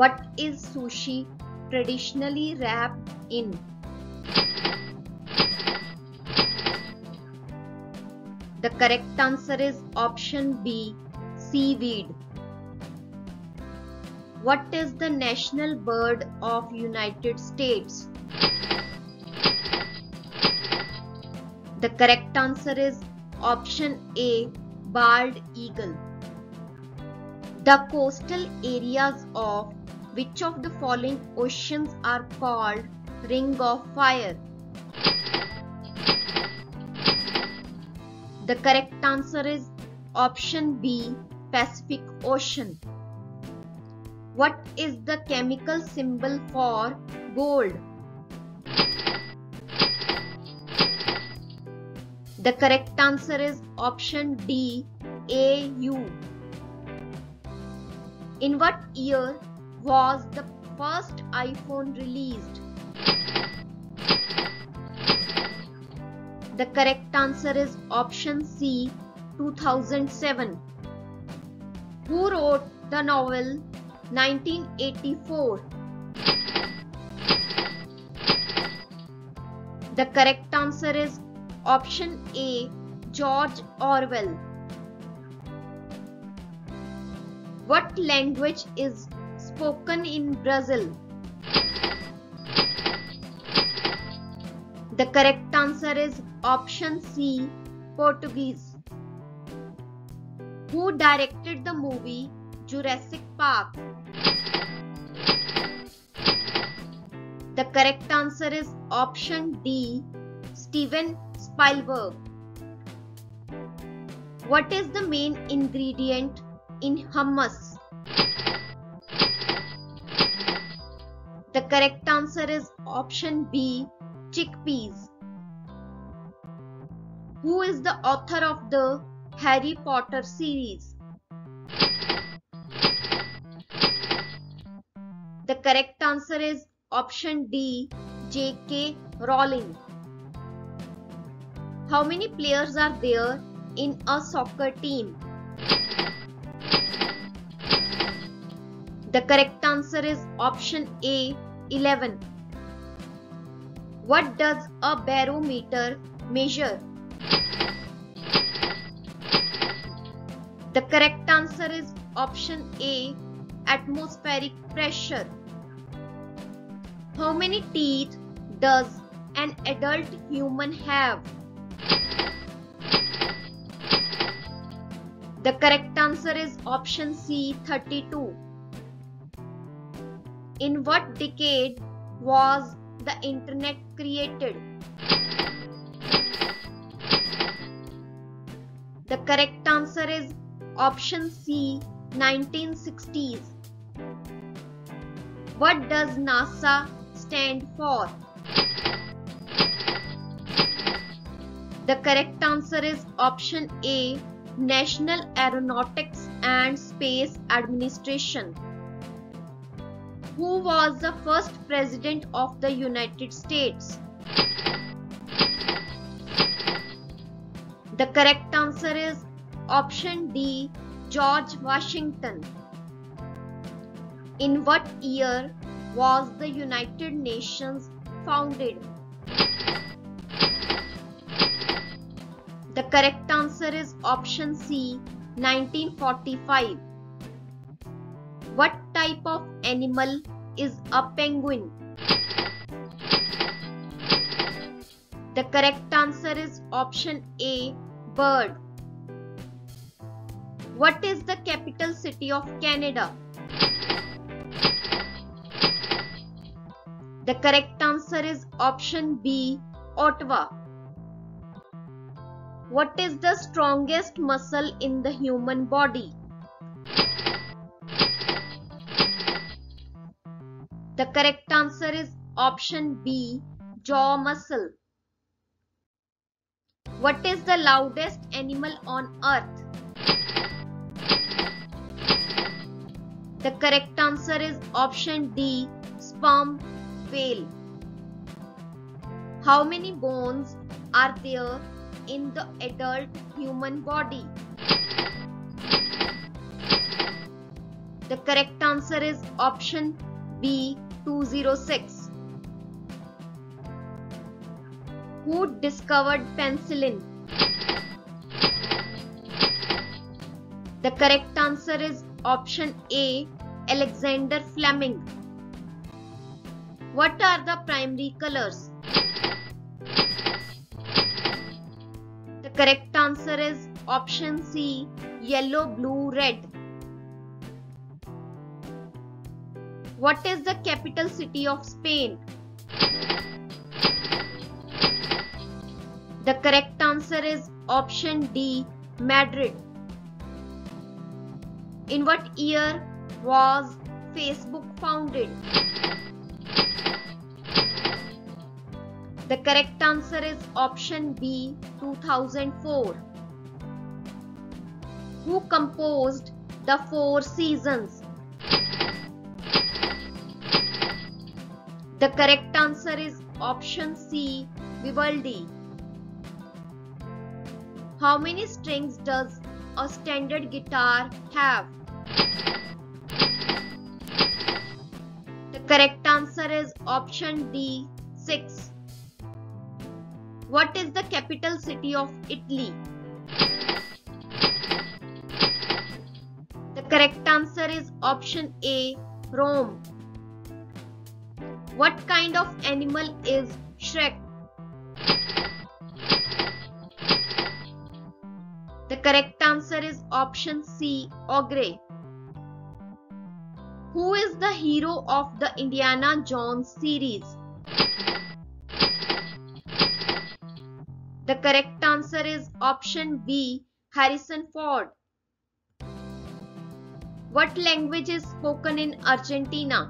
What is sushi traditionally wrapped in? The correct answer is option B, seaweed. What is the national bird of United States? The correct answer is option A, bald eagle. The coastal areas of which of the following oceans are called Ring of Fire? The correct answer is option B, Pacific Ocean. What is the chemical symbol for gold? The correct answer is option D, AU. In what year was the first iPhone released? The correct answer is option C, 2007. Who wrote the novel 1984? The correct answer is option A, George Orwell. What language is spoken in Brazil? The correct answer is option C, Portuguese. Who directed the movie Jurassic Park? The correct answer is option D, Steven Spielberg. What is the main ingredient in hummus? The correct answer is option B, chickpeas. Who is the author of the Harry Potter series? The correct answer is option D, J.K. Rowling. How many players are there in a soccer team? The correct answer is option A, 11. What does a barometer measure? The correct answer is option A, atmospheric pressure. How many teeth does an adult human have? The correct answer is option C, 32. In what decade was the internet created? The correct answer is option C, 1960s. What does NASA stand for? The correct answer is option A, National Aeronautics and Space Administration. Who was the first president of the United States? The correct answer is option D, George Washington. In what year was the United Nations founded? The correct answer is option C, 1945. What type of animal is a penguin? The correct answer is option A, bird. What is the capital city of Canada? The correct answer is option B, Ottawa. What is the strongest muscle in the human body? The correct answer is option B, jaw muscle. What is the loudest animal on earth? The correct answer is option D, sperm whale. How many bones are there in the adult human body? The correct answer is option B, 206. Who discovered penicillin? The correct answer is option A, Alexander Fleming. What are the primary colors? The correct answer is option C, yellow, blue, red. What is the capital city of Spain? The correct answer is option D, Madrid. In what year was Facebook founded? The correct answer is option B, 2004. Who composed the Four Seasons? The correct answer is option C, Vivaldi. How many strings does a standard guitar have? The correct answer is option D, 6. What is the capital city of Italy? The correct answer is option A, Rome. What kind of animal is Shrek? The correct answer is option C, Ogre. Who is the hero of the Indiana Jones series? The correct answer is option B, Harrison Ford. What language is spoken in Argentina?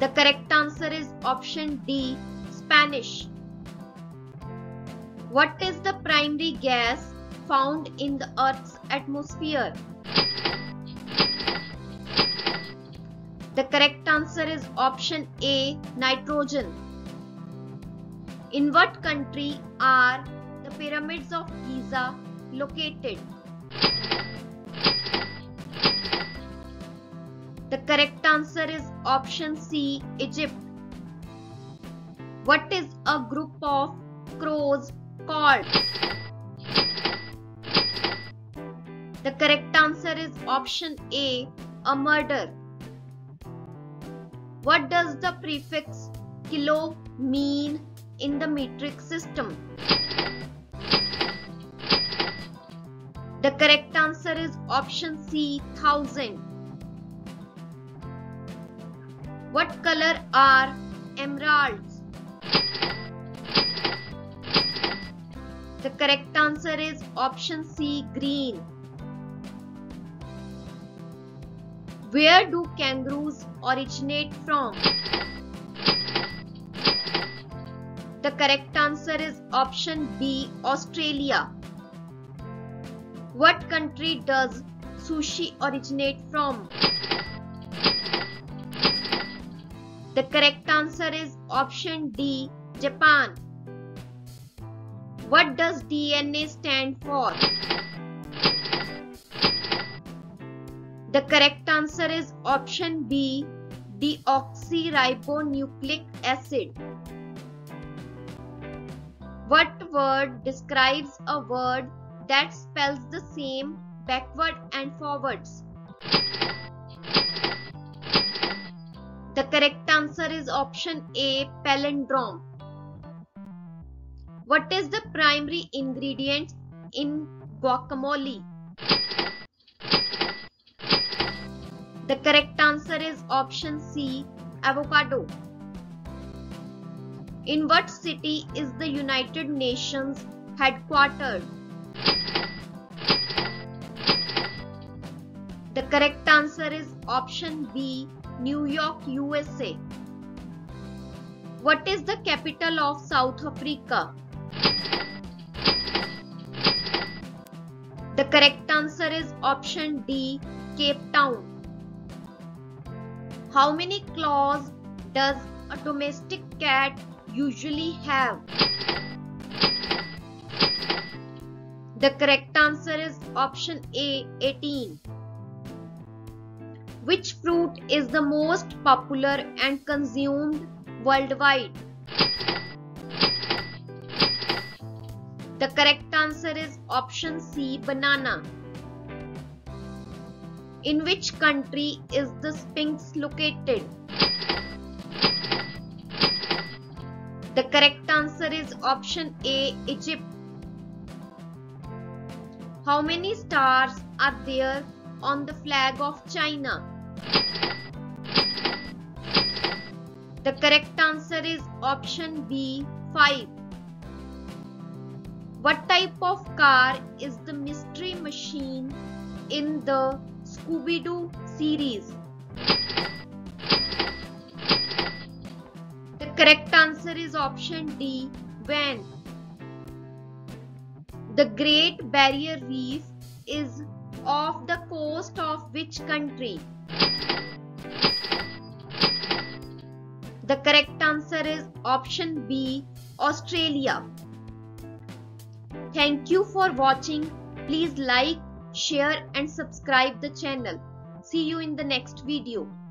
The correct answer is option D, Spanish. What is the primary gas found in the Earth's atmosphere? The correct answer is option A, nitrogen. In what country are the pyramids of Giza located? The correct answer is option C, Egypt. What is a group of crows called? The correct answer is option A, a murder. What does the prefix kilo mean in the metric system? The correct answer is option C, 1000. What color are emeralds? The correct answer is option C, green. Where do kangaroos originate from? The correct answer is option B, Australia. What country does sushi originate from? The correct answer is option D, Japan. What does DNA stand for? The correct answer is option B, deoxyribonucleic acid. What word describes a word that spells the same backward and forwards? The correct answer is option A, palindrome. What is the primary ingredient in guacamole? The correct answer is option C, avocado. In what city is the United Nations headquartered? The correct answer is option B, New York, USA. What is the capital of South Africa? The correct answer is option D, Cape Town. How many claws does a domestic cat usually have? The correct answer is option A, 18. Which fruit is the most popular and consumed worldwide? The correct answer is option C, banana. In which country is the Sphinx located? The correct answer is option A, Egypt. How many stars are there on the flag of China? The correct answer is option B, 5. What type of car is the mystery machine in the Scooby-Doo series? The correct answer is option D, van. The Great Barrier Reef is off the coast of which country? The correct answer is option B, Australia. Thank you for watching. Please like, share and subscribe the channel. See you in the next video.